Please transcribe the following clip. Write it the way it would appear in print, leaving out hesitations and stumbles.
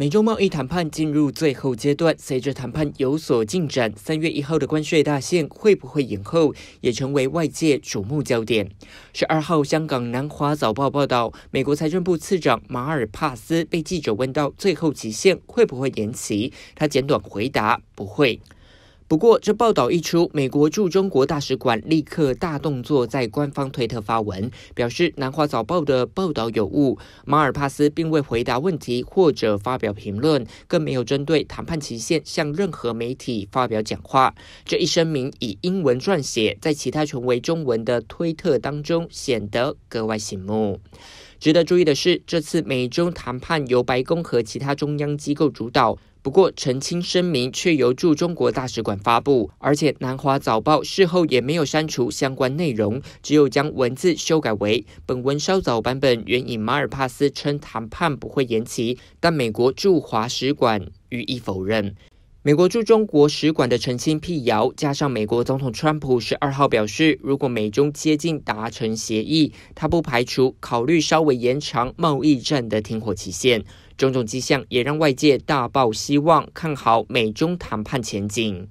美中贸易谈判进入最后阶段，随着谈判有所进展，3月1号的关税大限会不会延后，也成为外界瞩目焦点。12号，香港南华早报报道，美国财政部次长马尔帕斯被记者问到最后期限会不会延期，他简短回答：不会。 不过，这报道一出，美国驻中国大使馆立刻大动作，在官方推特发文，表示南华早报的报道有误。马尔帕斯并未回答问题或者发表评论，更没有针对谈判期限向任何媒体发表讲话。这一声明以英文撰写，在其他全为中文的推特当中显得格外醒目。 值得注意的是，这次美中谈判由白宫和其他中央机构主导，不过澄清声明却由驻中国大使馆发布，而且南华早报事后也没有删除相关内容，只有将文字修改为：本文稍早版本原引马尔帕斯称谈判不会延期，但美国驻华使馆予以否认。 美国驻中国使馆的澄清辟谣，加上美国总统川普12号表示，如果美中接近达成协议，他不排除考虑稍微延长贸易战的停火期限。种种迹象也让外界大抱希望，看好美中谈判前景。